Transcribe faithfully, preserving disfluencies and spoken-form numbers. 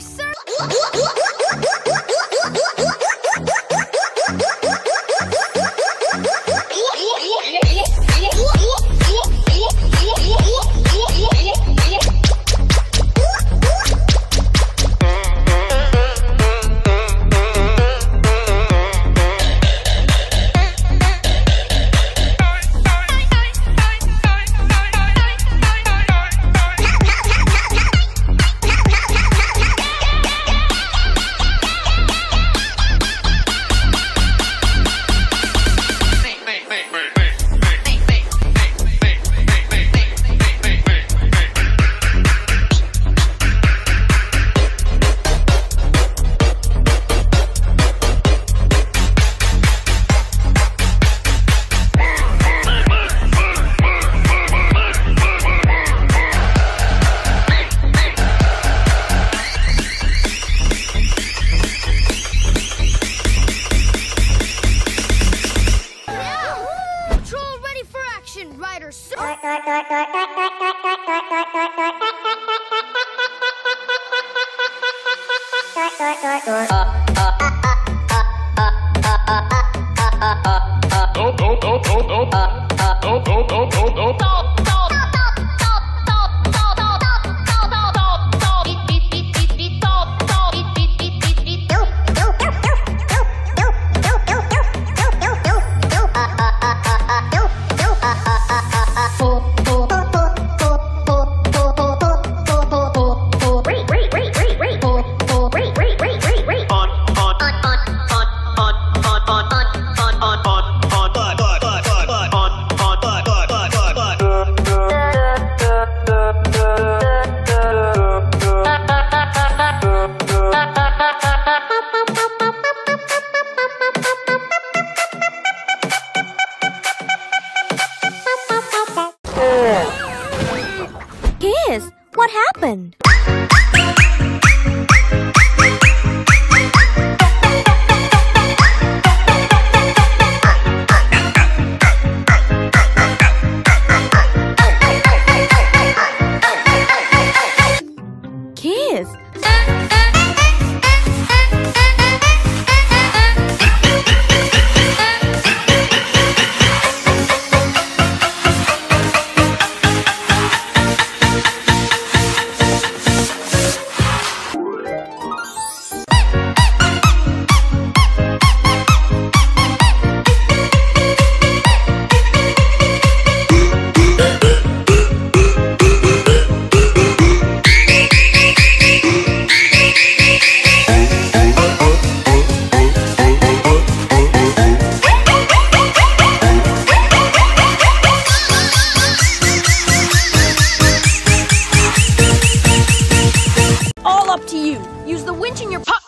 Sir, sir. Use the winch in your pocket.